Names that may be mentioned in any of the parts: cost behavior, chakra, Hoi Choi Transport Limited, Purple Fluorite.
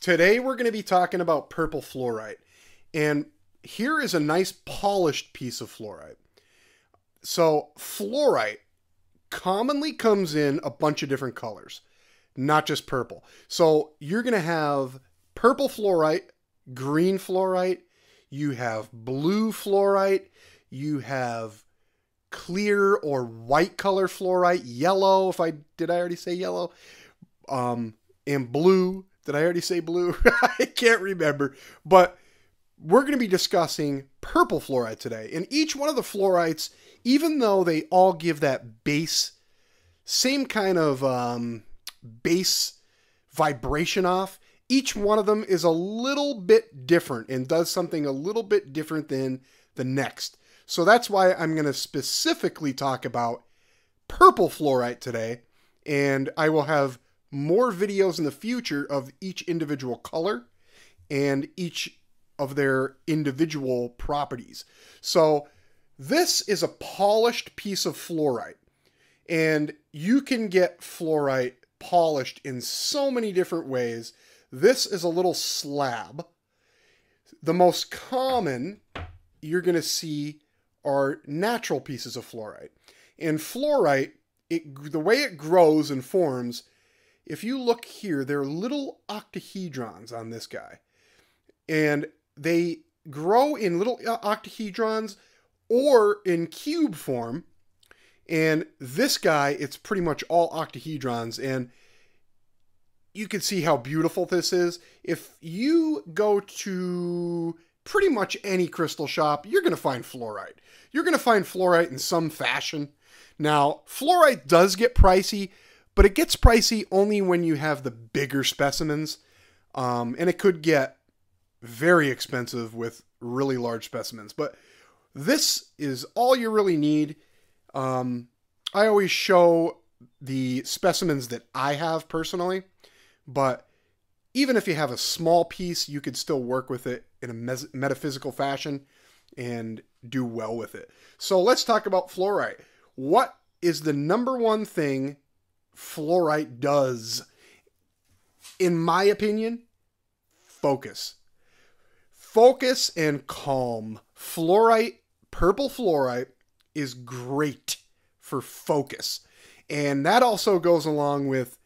Today we're going to be talking about purple fluorite, and here is a nice polished piece of fluorite. So fluorite commonly comes in a bunch of different colors, not just purple. So you're going to have purple fluorite, green fluorite, you have blue fluorite, you have clear or white color fluorite, yellow, did I already say yellow? And blue. Did I already say blue? I can't remember, but we're going to be discussing purple fluorite today. And each one of the fluorites, even though they all give that bass, same kind of bass vibration off, each one of them is a little bit different and does something a little bit different than the next. So that's why I'm going to specifically talk about purple fluorite today, and I will have more videos in the future of each individual color and each of their individual properties. So this is a polished piece of fluorite, and you can get fluorite polished in so many different ways. This is a little slab. The most common you're going to see are natural pieces of fluorite. And fluorite, the way it grows and forms, if you look here, there are little octahedrons on this guy, and they grow in little octahedrons or in cube form. And this guy, it's pretty much all octahedrons, and you can see how beautiful this is. If you go to pretty much any crystal shop, you're going to find fluorite. You're going to find fluorite in some fashion. Now, fluorite does get pricey, but it gets pricey only when you have the bigger specimens, and it could get very expensive with really large specimens. But this is all you really need. I always show the specimens that I have personally, but even if you have a small piece, you could still work with it in a metaphysical fashion and do well with it. So let's talk about fluorite. What is the number one thing fluorite does? In my opinion, focus. Focus and calm. Fluorite, purple fluorite, is great for focus. And that also goes along with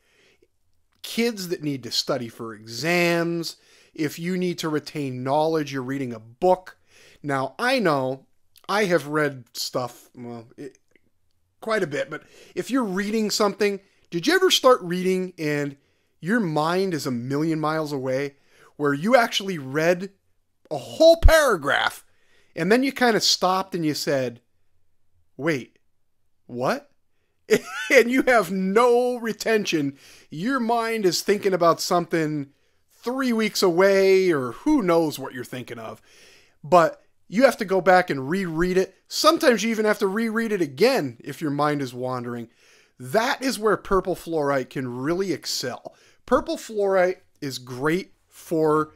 kids that need to study for exams. If you need to retain knowledge, you're reading a book. Now, I know I have read stuff, well, quite a bit, but if you're reading something, did you ever start reading and your mind is a million miles away, where you actually read a whole paragraph and then you kind of stopped and you said, wait, what? And you have no retention. Your mind is thinking about something 3 weeks away, or who knows what you're thinking of, but you have to go back and reread it. Sometimes you even have to reread it again if your mind is wandering. That is where purple fluorite can really excel. Purple fluorite is great for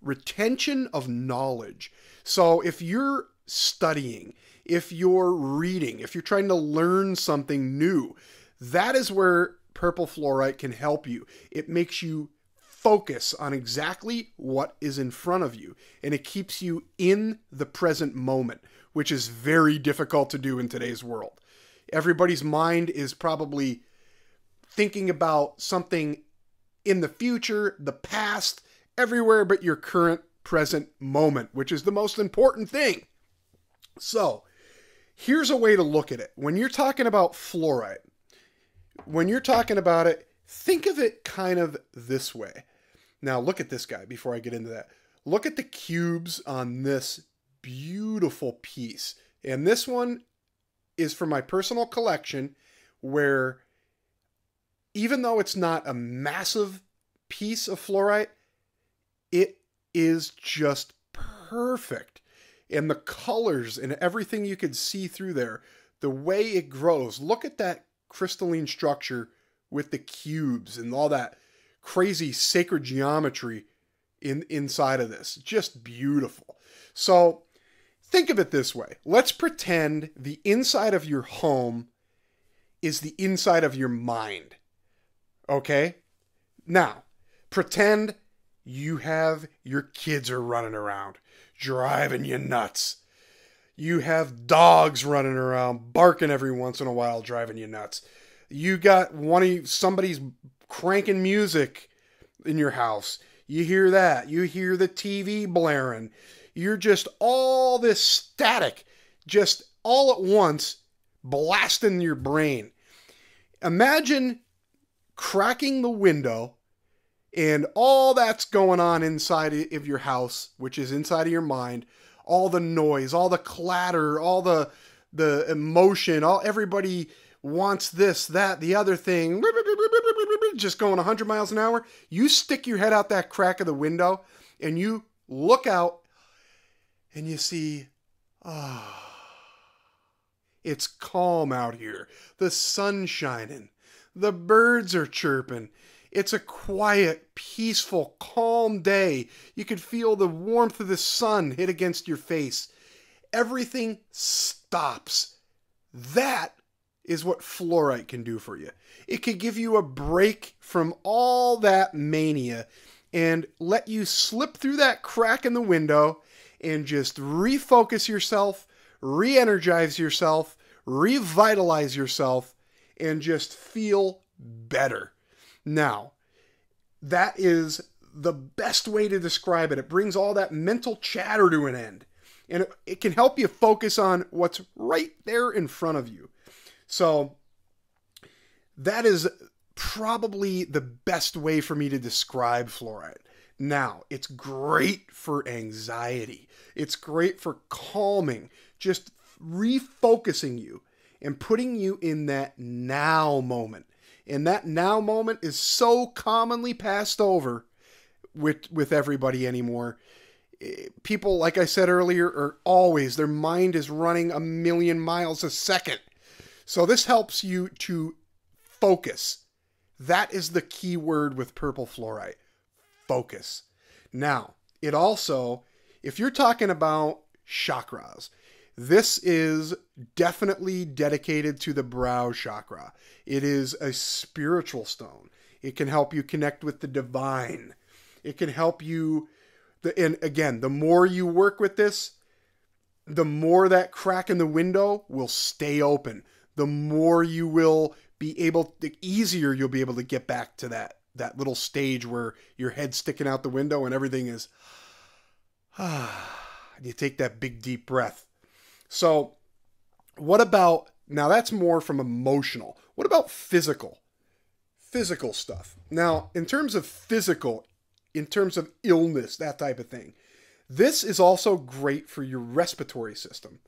retention of knowledge. So if you're studying, if you're reading, if you're trying to learn something new, that is where purple fluorite can help you. It makes you focus on exactly what is in front of you, and it keeps you in the present moment, which is very difficult to do in today's world. Everybody's mind is probably thinking about something in the future, the past, everywhere but your current present moment, which is the most important thing. So here's a way to look at it. When you're talking about fluorite, when you're talking about it, think of it kind of this way. Now look at this guy before I get into that. Look at the cubes on this beautiful piece. And this one is from my personal collection, where even though it's not a massive piece of fluorite, it is just perfect. And the colors and everything you can see through there, the way it grows, look at that crystalline structure with the cubes and all that crazy sacred geometry inside of this. Just beautiful. So think of it this way. Let's pretend the inside of your home is the inside of your mind. Okay? Now, pretend You have your kids are running around, driving you nuts. You have dogs running around, barking every once in a while, driving you nuts. You got somebody's cranking music in your house. You hear that. You hear the TV blaring. You're just all this static, just all at once, blasting your brain. Imagine cracking the window and all that's going on inside of your house, which is inside of your mind. All the noise, all the clatter, all the emotion, everybody wants this, that, the other thing, just going 100 miles an hour. You stick your head out that crack of the window and you look out and you see, it's calm out here. The sun's shining. The birds are chirping. It's a quiet, peaceful, calm day. You could feel the warmth of the sun hit against your face. Everything stops. That is what fluorite can do for you. It could give you a break from all that mania and let you slip through that crack in the window and just refocus yourself, re-energize yourself, revitalize yourself, and just feel better. Now, that is the best way to describe it. It brings all that mental chatter to an end. And it can help you focus on what's right there in front of you. So that is probably the best way for me to describe fluorite. Now, it's great for anxiety. It's great for calming, just refocusing you and putting you in that now moment. And that now moment is so commonly passed over with everybody anymore. People, like I said earlier, are always, their mind is running a million miles a second. So this helps you to focus. That is the key word with purple fluorite, focus. Now, it also, if you're talking about chakras, this is definitely dedicated to the brow chakra. It is a spiritual stone. It can help you connect with the divine. It can help you, and again, the more you work with this, the more that crack in the window will stay open. The more you will be able, the easier you'll be able to get back to that little stage where your head's sticking out the window and everything is, and you take that big deep breath. So what about, now that's more from emotional. What about physical? Physical stuff. Now, in terms of physical, in terms of illness, that type of thing, this is also great for your respiratory system.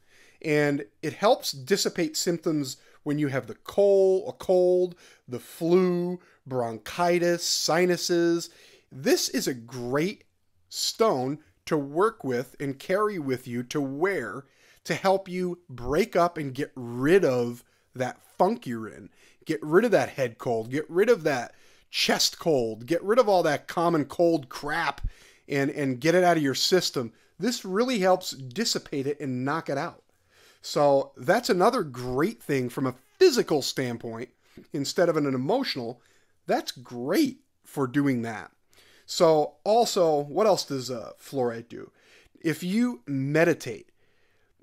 And it helps dissipate symptoms when you have a cold, the flu, bronchitis, sinuses. This is a great stone to work with and carry with you to wear to help you break up and get rid of that funk you're in. Get rid of that head cold. Get rid of that chest cold. Get rid of all that common cold crap and get it out of your system. This really helps dissipate it and knock it out. So that's another great thing from a physical standpoint instead of an emotional. That's great for doing that. So also, what else does fluorite do? If you meditate,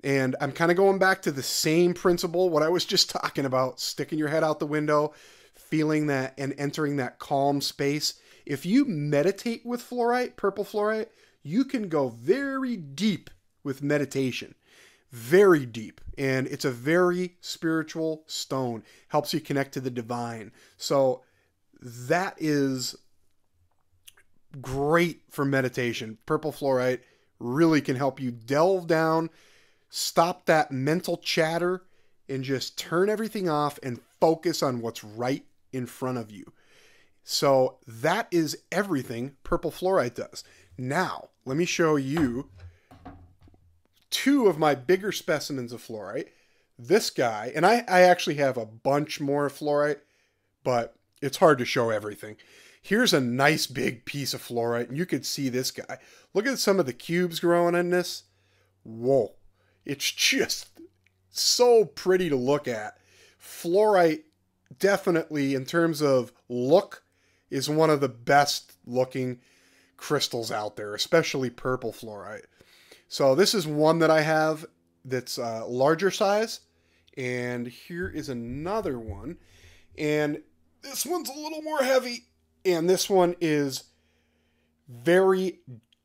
and I'm kind of going back to the same principle, what I was just talking about, sticking your head out the window, feeling that and entering that calm space. If you meditate with fluorite, purple fluorite, you can go very deep with meditation, very deep. And it's a very spiritual stone, helps you connect to the divine. So that is great for meditation. Purple fluorite really can help you delve down, stop that mental chatter and just turn everything off and focus on what's right in front of you. So that is everything purple fluorite does. Now, let me show you two of my bigger specimens of fluorite. This guy, and I actually have a bunch more of fluorite, but it's hard to show everything. Here's a nice big piece of fluorite, and you could see this guy. Look at some of the cubes growing in this. Whoa. It's just so pretty to look at. Fluorite definitely, in terms of look, is one of the best looking crystals out there, especially purple fluorite. So this is one that I have that's larger size, and here is another one, and this one's a little more heavy, and this one is very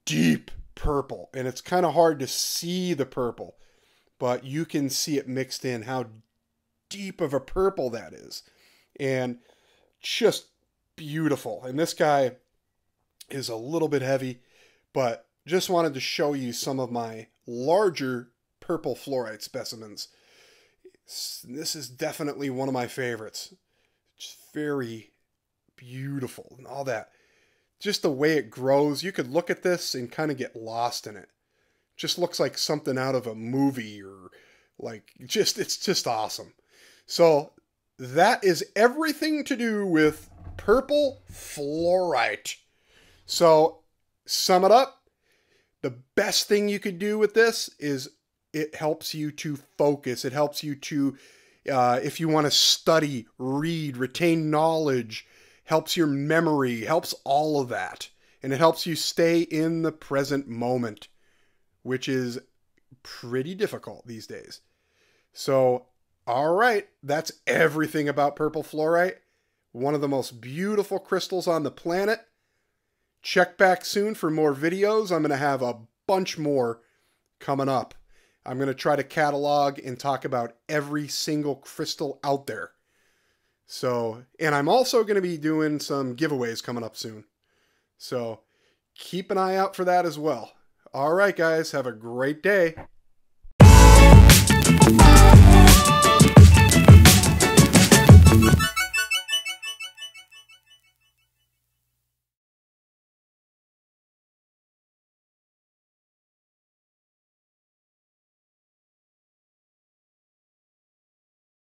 deep purple, and it's kind of hard to see the purple, but you can see it mixed in how deep of a purple that is, and just beautiful. And this guy is a little bit heavy, but just wanted to show you some of my larger purple fluorite specimens. This is definitely one of my favorites. Just very beautiful and all that. Just the way it grows, you could look at this and kind of get lost in it. Just looks like something out of a movie, or like, just, it's just awesome. So that is everything to do with purple fluorite. So sum it up. The best thing you could do with this is it helps you to focus. It helps you to, if you want to study, read, retain knowledge, helps your memory, helps all of that. And it helps you stay in the present moment, which is pretty difficult these days. So, all right, that's everything about purple fluorite. One of the most beautiful crystals on the planet. Check back soon for more videos. I'm going to have a bunch more coming up. I'm going to try to catalog and talk about every single crystal out there. So, and I'm also going to be doing some giveaways coming up soon. So keep an eye out for that as well. All right, guys, have a great day.